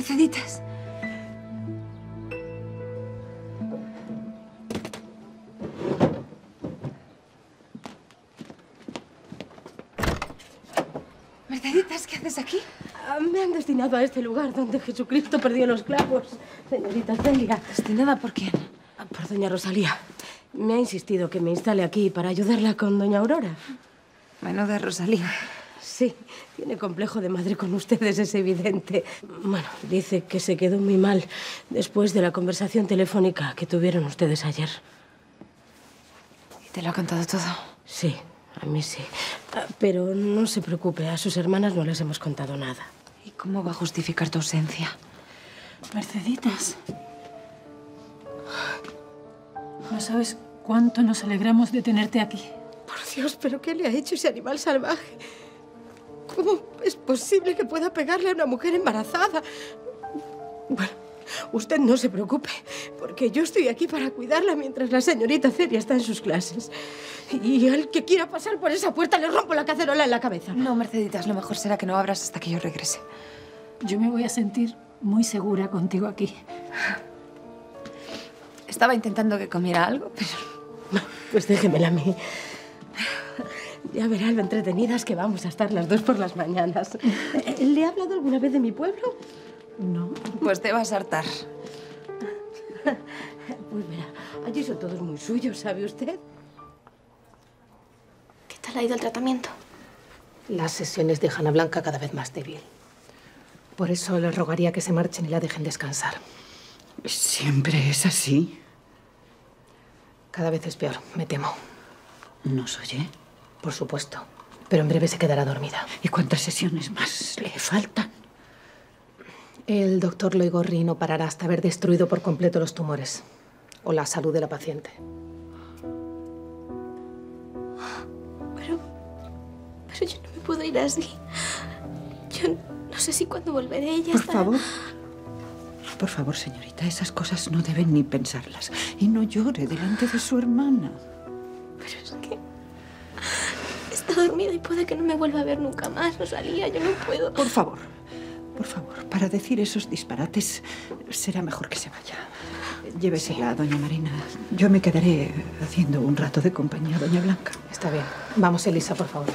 Merceditas. Merceditas, ¿qué haces aquí? Me han destinado a este lugar donde Jesucristo perdió los clavos. Señorita Celia. ¿Destinada por quién? Por doña Rosalía. Me ha insistido que me instale aquí para ayudarla con doña Aurora. Menuda Rosalía. Sí, tiene complejo de madre con ustedes, es evidente. Bueno, dice que se quedó muy mal después de la conversación telefónica que tuvieron ustedes ayer. ¿Y te lo ha contado todo? Sí, a mí sí. Pero no se preocupe, a sus hermanas no les hemos contado nada. ¿Y cómo va a justificar tu ausencia? Merceditas. No sabes cuánto nos alegramos de tenerte aquí. Por Dios, ¿pero qué le ha hecho ese animal salvaje? ¿Cómo es posible que pueda pegarle a una mujer embarazada? Bueno, usted no se preocupe, porque yo estoy aquí para cuidarla mientras la señorita Celia está en sus clases. Y al que quiera pasar por esa puerta le rompo la cacerola en la cabeza. No, Merceditas, lo mejor será que no abras hasta que yo regrese. Yo me voy a sentir muy segura contigo aquí. Estaba intentando que comiera algo, pero... No, pues déjemela a mí. Ya verás lo entretenidas que vamos a estar las dos por las mañanas. ¿Le he hablado alguna vez de mi pueblo? No. Pues te vas a hartar. Pues verá, allí son todos muy suyos, ¿sabe usted? ¿Qué tal ha ido el tratamiento? Las sesiones dejan a Blanca cada vez más débil. Por eso les rogaría que se marchen y la dejen descansar. Siempre es así. Cada vez es peor, me temo. ¿Nos oye? Por supuesto, pero en breve se quedará dormida. ¿Y cuántas sesiones más le faltan? El doctor Loigorri no parará hasta haber destruido por completo los tumores o la salud de la paciente. Pero yo no me puedo ir así. Yo no sé si cuándo volveré ella. Por favor. Por favor, señorita, esas cosas no deben ni pensarlas. Y no llore delante de su hermana. Pero es que... está dormida y puede que no me vuelva a ver nunca más, Rosalía. Yo no puedo. Por favor, para decir esos disparates será mejor que se vaya. Llévesela, doña Marina. Yo me quedaré haciendo un rato de compañía a doña Blanca. Está bien. Vamos, Elisa, por favor.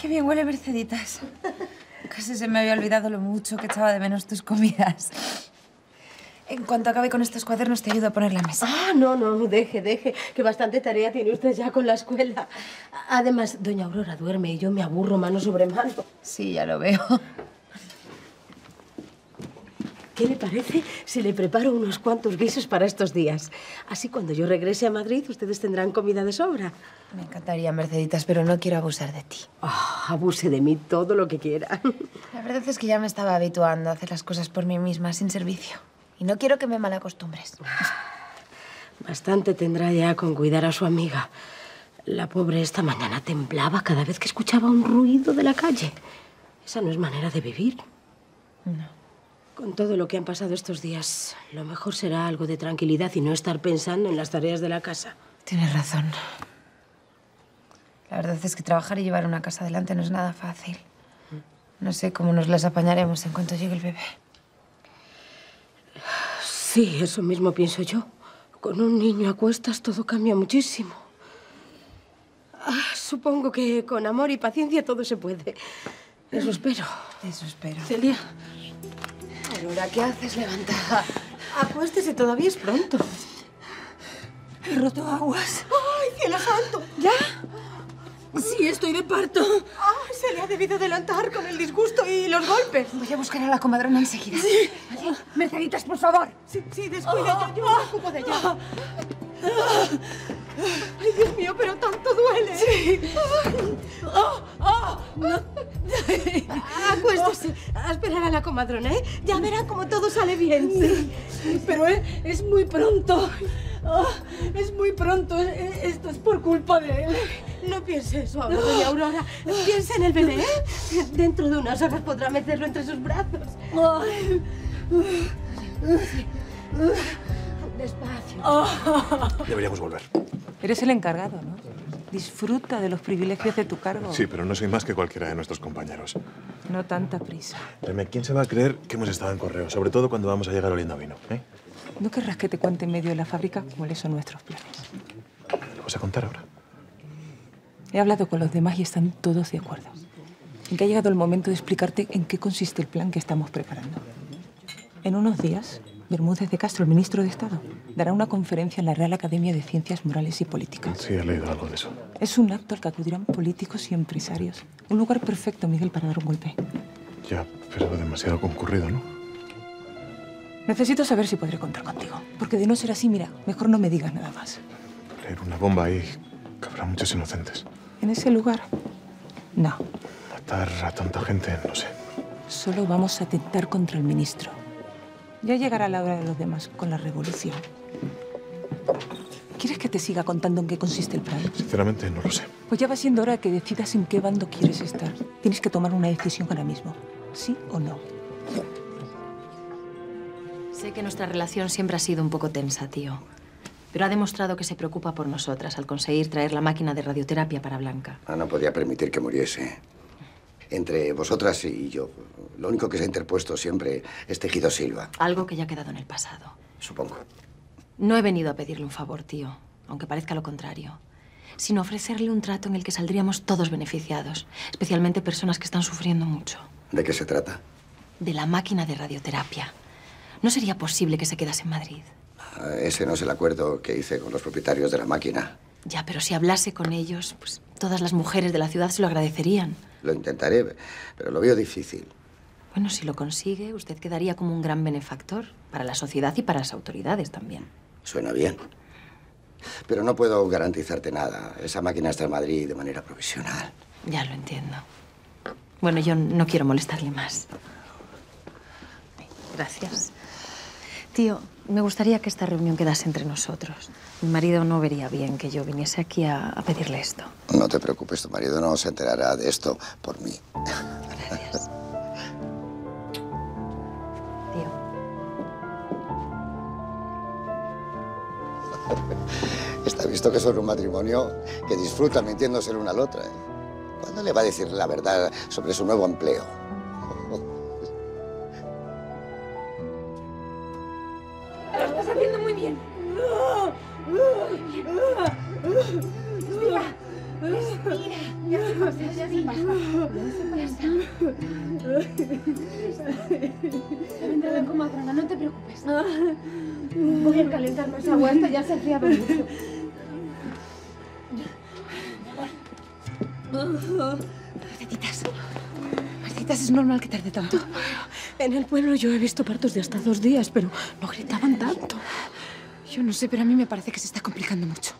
Qué bien huele, Merceditas. Casi se me había olvidado lo mucho que echaba de menos tus comidas. En cuanto acabe con estos cuadernos, te ayudo a poner la mesa. Ah, no, no, deje, que bastante tarea tiene usted ya con la escuela. Además, doña Aurora duerme y yo me aburro mano sobre mano. Sí, ya lo veo. ¿Qué le parece si le preparo unos cuantos guisos para estos días? Así, cuando yo regrese a Madrid, ustedes tendrán comida de sobra. Me encantaría, Merceditas, pero no quiero abusar de ti. Oh, abuse de mí todo lo que quiera. La verdad es que ya me estaba habituando a hacer las cosas por mí misma, sin servicio. Y no quiero que me malacostumbres. Bastante tendrá ya con cuidar a su amiga. La pobre esta mañana temblaba cada vez que escuchaba un ruido de la calle. Esa no es manera de vivir. No. Con todo lo que han pasado estos días, lo mejor será algo de tranquilidad y no estar pensando en las tareas de la casa. Tienes razón. La verdad es que trabajar y llevar una casa adelante no es nada fácil. No sé cómo nos las apañaremos en cuanto llegue el bebé. Sí, eso mismo pienso yo. Con un niño a cuestas todo cambia muchísimo. Supongo que con amor y paciencia todo se puede. Eso espero. Eso espero. Celia. Aurora, ¿qué haces levantada? Acuéstese, todavía es pronto. He roto aguas. ¡Ay, cielo santo! ¿Ya? Sí, estoy de parto. Ah, se le ha debido adelantar con el disgusto y los golpes. Voy a buscar a la comadrona enseguida. Sí. ¿Vale? Merceditas, por favor. Sí, descuida, yo me ocupo de ella. Ay, Dios mío, pero tanto duele. Sí. Ay. No. Acuéstese. a esperar a la comadrona, ¿eh? Ya verán cómo todo sale bien. Sí. Pero es muy pronto. Oh, es muy pronto. Esto es por culpa de él. No piense eso ahora, doña Aurora. Piensa en el bebé, ¿eh? Dentro de unas horas podrá meterlo entre sus brazos. Despacio. Deberíamos volver. Eres el encargado, ¿no? Disfruta de los privilegios de tu cargo. Sí, pero no soy más que cualquiera de nuestros compañeros. No tanta prisa. Reme, ¿quién se va a creer que hemos estado en correo? Sobre todo cuando vamos a llegar oliendo a vino, ¿eh? ¿No querrás que te cuente en medio de la fábrica cuáles son nuestros planes? ¿Lo vas a contar ahora? He hablado con los demás y están todos de acuerdo en que ha llegado el momento de explicarte en qué consiste el plan que estamos preparando. En unos días, Bermúdez de Castro, el ministro de Estado, dará una conferencia en la Real Academia de Ciencias Morales y Políticas. Sí, he leído algo de eso. Es un acto al que acudirán políticos y empresarios. Un lugar perfecto, Miguel, para dar un golpe. Ya, pero demasiado concurrido, ¿no? Necesito saber si podré contar contigo. Porque de no ser así, mira, mejor no me digas nada más. Leer una bomba ahí, cabrá muchos inocentes. ¿En ese lugar? No. Matar a tanta gente, no sé. Solo vamos a atentar contra el ministro. Ya llegará la hora de los demás con la revolución. ¿Quieres que te siga contando en qué consiste el plan? Sinceramente, no lo sé. Pues ya va siendo hora de que decidas en qué bando quieres estar. Tienes que tomar una decisión ahora mismo. ¿Sí o no? Sé que nuestra relación siempre ha sido un poco tensa, tío. Pero ha demostrado que se preocupa por nosotras al conseguir traer la máquina de radioterapia para Blanca. Ah, no podía permitir que muriese. Entre vosotras y yo, lo único que se ha interpuesto siempre es tejido Silva. Algo que ya ha quedado en el pasado. Supongo. No he venido a pedirle un favor, tío, aunque parezca lo contrario, sino ofrecerle un trato en el que saldríamos todos beneficiados, especialmente personas que están sufriendo mucho. ¿De qué se trata? De la máquina de radioterapia. No sería posible que se quedase en Madrid. Ah, ese no es el acuerdo que hice con los propietarios de la máquina. Ya, pero si hablase con ellos, pues todas las mujeres de la ciudad se lo agradecerían. Lo intentaré, pero lo veo difícil. Bueno, si lo consigue, usted quedaría como un gran benefactor para la sociedad y para las autoridades también. Suena bien. Pero no puedo garantizarte nada. Esa máquina está en Madrid de manera provisional. Ya lo entiendo. Bueno, yo no quiero molestarle más. Gracias. Tío, me gustaría que esta reunión quedase entre nosotros. Mi marido no vería bien que yo viniese aquí a pedirle esto. No te preocupes, tu marido no se enterará de esto por mí. Gracias. Tío. Está visto que son un matrimonio que disfruta mintiéndose la una a la otra, ¿eh? ¿Cuándo le va a decir la verdad sobre su nuevo empleo? No te preocupes. Voy a calentarnos agua, esta ya se enfriaba mucho. Merceditas. Merceditas, ¿es normal que tarde tanto? En el pueblo yo he visto partos de hasta 2 días, pero no gritaban tanto. Yo no sé, pero a mí me parece que se está complicando mucho.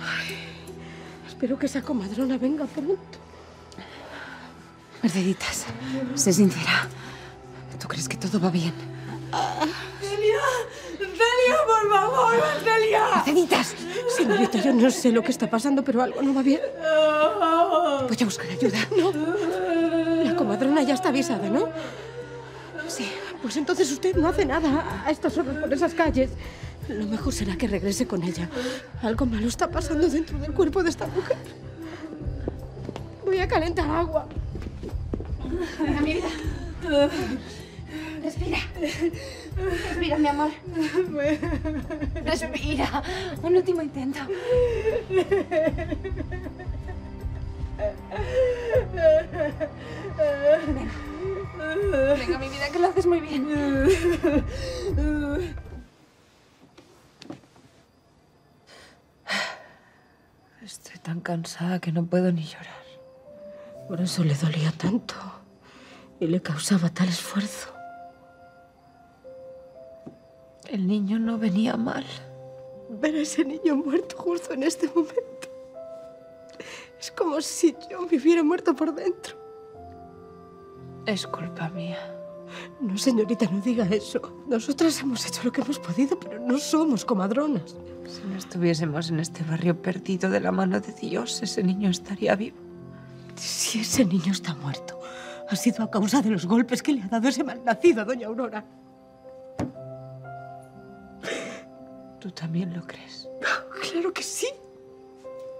Ay, espero que esa comadrona venga pronto. Merceditas, sé sincera. ¿Tú crees que todo va bien? ¡Celia! ¡Celia, por favor! ¡Celia! ¡Merceditas! Señorita, yo no sé lo que está pasando, pero algo no va bien. Voy a buscar ayuda. No. La comadrona ya está avisada, ¿no? Sí. Pues entonces usted no hace nada a estas horas por esas calles. Lo mejor será que regrese con ella. Algo malo está pasando dentro del cuerpo de esta mujer. Voy a calentar agua. Venga, mi vida. Respira. Respira, mi amor. Respira. Un último intento. Venga. Venga, mi vida, que lo haces muy bien. Estoy tan cansada que no puedo ni llorar. Por eso le dolía tanto y le causaba tal esfuerzo. El niño no venía mal. Ver a ese niño muerto justo en este momento es como si yo me hubiera muerto por dentro. Es culpa mía. No, señorita, no diga eso. Nosotras hemos hecho lo que hemos podido, pero no somos comadronas. Si no estuviésemos en este barrio perdido de la mano de Dios, ese niño estaría vivo. Si ese niño está muerto, ha sido a causa de los golpes que le ha dado ese malnacido a doña Aurora. ¿Tú también lo crees? ¡Claro que sí!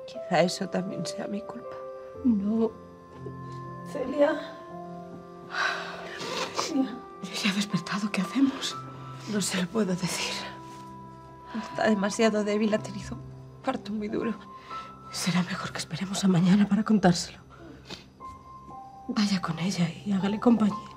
Quizá eso también sea mi culpa. No. Celia. Celia. Se ha despertado. ¿Qué hacemos? No se lo puedo decir. Está demasiado débil. Ha tenido un parto muy duro. Será mejor que esperemos a mañana para contárselo. Vaya con ella y hágale compañía.